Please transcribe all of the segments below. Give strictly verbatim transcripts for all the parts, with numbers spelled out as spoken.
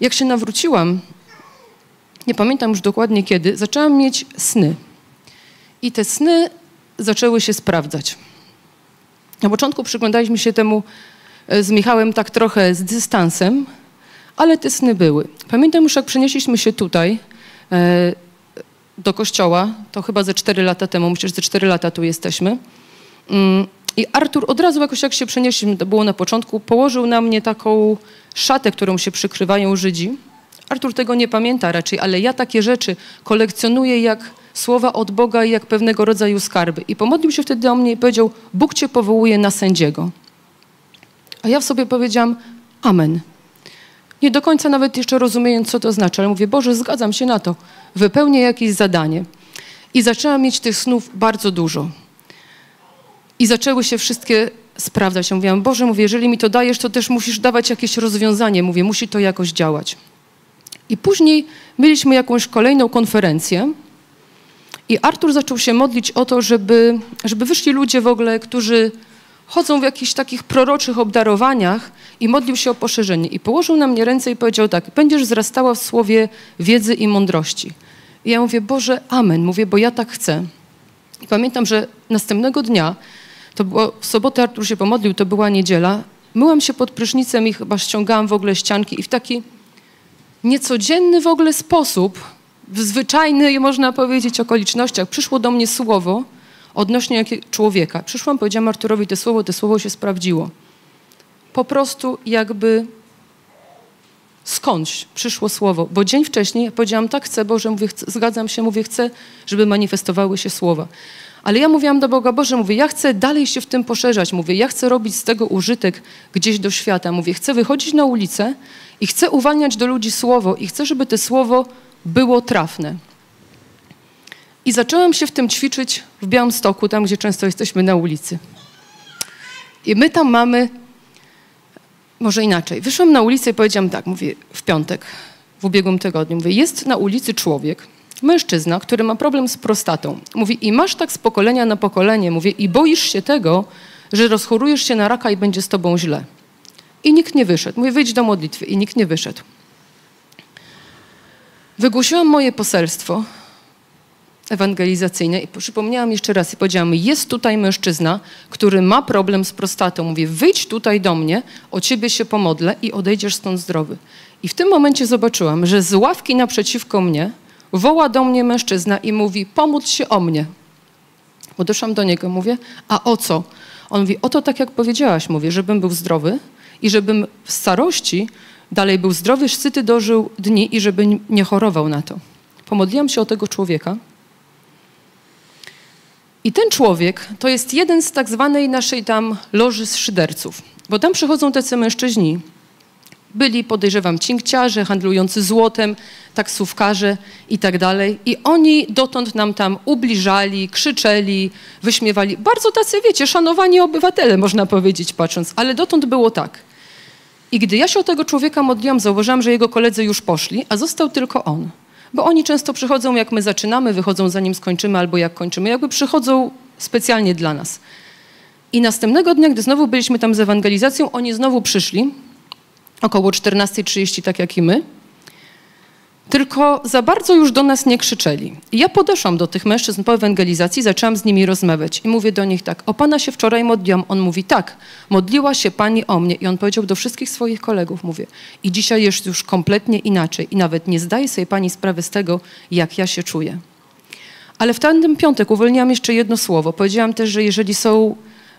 jak się nawróciłam, nie pamiętam już dokładnie kiedy, zaczęłam mieć sny. I te sny zaczęły się sprawdzać. Na początku przyglądaliśmy się temu z Michałem tak trochę z dystansem, ale te sny były. Pamiętam już, jak przenieśliśmy się tutaj e, do kościoła, to chyba ze cztery lata temu, myślę, że ze cztery lata tu jesteśmy. Mm, I Artur od razu jakoś, jak się przenieśliśmy, to było na początku, położył na mnie taką szatę, którą się przykrywają Żydzi. Artur tego nie pamięta raczej, ale ja takie rzeczy kolekcjonuję jak słowa od Boga i jak pewnego rodzaju skarby. I pomodlił się wtedy o mnie i powiedział: Bóg cię powołuje na sędziego. A ja w sobie powiedziałam: amen. Nie do końca nawet jeszcze rozumiejąc, co to znaczy, ale mówię: Boże, zgadzam się na to. Wypełnię jakieś zadanie. I zaczęłam mieć tych snów bardzo dużo. I zaczęły się wszystkie sprawdzać. Ja mówiłam: Boże, mówię, jeżeli mi to dajesz, to też musisz dawać jakieś rozwiązanie. Mówię, musi to jakoś działać. I później mieliśmy jakąś kolejną konferencję i Artur zaczął się modlić o to, żeby, żeby wyszli ludzie w ogóle, którzy chodzą w jakichś takich proroczych obdarowaniach, i modlił się o poszerzenie. I położył na mnie ręce i powiedział tak: będziesz wzrastała w słowie wiedzy i mądrości. I ja mówię: Boże, amen, mówię, bo ja tak chcę. I pamiętam, że następnego dnia, to było w sobotę, Artur się pomodlił, to była niedziela, myłam się pod prysznicem i chyba ściągałam w ogóle ścianki i w taki niecodzienny w ogóle sposób, w zwyczajnych, można powiedzieć, okolicznościach, przyszło do mnie słowo odnośnie człowieka. Przyszłam, powiedziałam Arturowi to słowo, to słowo się sprawdziło. Po prostu jakby skądś przyszło słowo, bo dzień wcześniej powiedziałam: tak chcę, Boże, mówię, chcę, zgadzam się, mówię, chcę, żeby manifestowały się słowa. Ale ja mówiłam do Boga: Boże, mówię, ja chcę dalej się w tym poszerzać, mówię, ja chcę robić z tego użytek gdzieś do świata, mówię, chcę wychodzić na ulicę i chcę uwalniać do ludzi słowo i chcę, żeby to słowo było trafne. I zaczęłam się w tym ćwiczyć w Białymstoku, tam gdzie często jesteśmy na ulicy. I my tam mamy, może inaczej, wyszłam na ulicę i powiedziałam tak, mówię, w piątek, w ubiegłym tygodniu, mówię, jest na ulicy człowiek, mężczyzna, który ma problem z prostatą. Mówi: i masz tak z pokolenia na pokolenie, mówię, i boisz się tego, że rozchorujesz się na raka i będzie z tobą źle. I nikt nie wyszedł. Mówię: wyjdź do modlitwy. I nikt nie wyszedł. Wygłosiłam moje poselstwo ewangelizacyjne i przypomniałam jeszcze raz i powiedziałam: jest tutaj mężczyzna, który ma problem z prostatą. Mówię: wyjdź tutaj do mnie, o ciebie się pomodlę i odejdziesz stąd zdrowy. I w tym momencie zobaczyłam, że z ławki naprzeciwko mnie woła do mnie mężczyzna i mówi: pomódl się o mnie. Podeszłam do niego, mówię: a o co? On mówi: o to, tak jak powiedziałaś, mówię, żebym był zdrowy i żebym w starości dalej był zdrowy, syty dożył dni i żeby nie chorował na to. Pomodliłam się o tego człowieka. I ten człowiek to jest jeden z tak zwanej naszej tam loży z szyderców. Bo tam przychodzą tacy mężczyźni, byli, podejrzewam, cinkciarze, handlujący złotem, taksówkarze i tak dalej. I oni dotąd nam tam ubliżali, krzyczeli, wyśmiewali. Bardzo tacy, wiecie, szanowani obywatele, można powiedzieć, patrząc. Ale dotąd było tak. I gdy ja się o tego człowieka modliłam, zauważyłam, że jego koledzy już poszli, a został tylko on. Bo oni często przychodzą, jak my zaczynamy, wychodzą zanim skończymy albo jak kończymy. Jakby przychodzą specjalnie dla nas. I następnego dnia, gdy znowu byliśmy tam z ewangelizacją, oni znowu przyszli. Około czternastej trzydzieści, tak jak i my. Tylko za bardzo już do nas nie krzyczeli. I ja podeszłam do tych mężczyzn po ewangelizacji, zaczęłam z nimi rozmawiać. I mówię do nich tak: o pana się wczoraj modliłam. On mówi: tak, modliła się pani o mnie. I on powiedział do wszystkich swoich kolegów, mówię: i dzisiaj jest już kompletnie inaczej. I nawet nie zdaje sobie pani sprawy z tego, jak ja się czuję. Ale w ten piątek uwolniłam jeszcze jedno słowo. Powiedziałam też, że jeżeli są...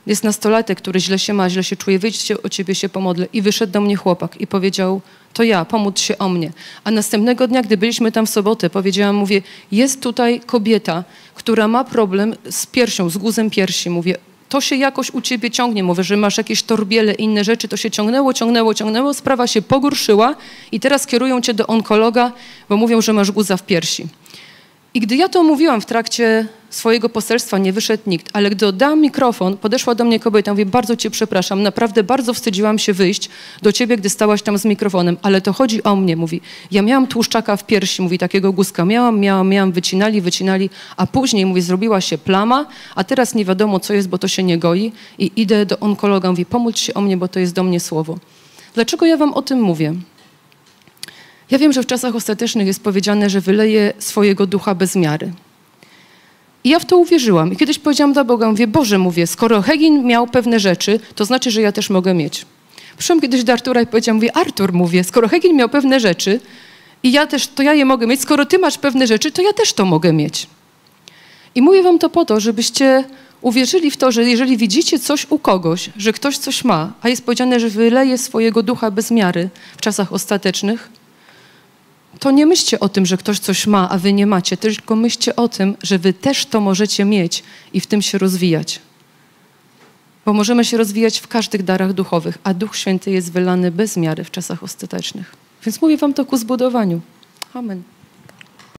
jest nastolatek, który źle się ma, źle się czuje, wyjdźcie, o ciebie się pomodlę. I wyszedł do mnie chłopak i powiedział: to ja, pomódl się o mnie. A następnego dnia, gdy byliśmy tam w sobotę, powiedziałam, mówię: jest tutaj kobieta, która ma problem z piersią, z guzem piersi. Mówię, to się jakoś u ciebie ciągnie. Mówię, że masz jakieś torbiele, inne rzeczy. To się ciągnęło, ciągnęło, ciągnęło. Sprawa się pogorszyła i teraz kierują cię do onkologa, bo mówią, że masz guza w piersi. I gdy ja to mówiłam w trakcie swojego poselstwa, nie wyszedł nikt, ale gdy oddałam mikrofon, podeszła do mnie kobieta, mówię: bardzo cię przepraszam, naprawdę bardzo wstydziłam się wyjść do ciebie, gdy stałaś tam z mikrofonem, ale to chodzi o mnie, mówi. Ja miałam tłuszczaka w piersi, mówi, takiego guzka miałam, miałam, miałam, wycinali, wycinali, a później, mówi, zrobiła się plama, a teraz nie wiadomo, co jest, bo to się nie goi i idę do onkologa, mówi, pomódl się o mnie, bo to jest do mnie słowo. Dlaczego ja wam o tym mówię? Ja wiem, że w czasach ostatecznych jest powiedziane, że wyleje swojego ducha bez miary. I ja w to uwierzyłam. I kiedyś powiedziałam do Boga, mówię, Boże, mówię, skoro Hagin miał pewne rzeczy, to znaczy, że ja też mogę mieć. Przyszłam kiedyś do Artura i powiedziałam, mówię, Artur, mówię, skoro Hagin miał pewne rzeczy i ja też, to ja je mogę mieć, skoro ty masz pewne rzeczy, to ja też to mogę mieć. I mówię wam to po to, żebyście uwierzyli w to, że jeżeli widzicie coś u kogoś, że ktoś coś ma, a jest powiedziane, że wyleje swojego ducha bez miary w czasach ostatecznych, to nie myślcie o tym, że ktoś coś ma, a wy nie macie, tylko myślcie o tym, że wy też to możecie mieć i w tym się rozwijać. Bo możemy się rozwijać w każdych darach duchowych, a Duch Święty jest wylany bez miary w czasach ostatecznych. Więc mówię wam to ku zbudowaniu. Amen.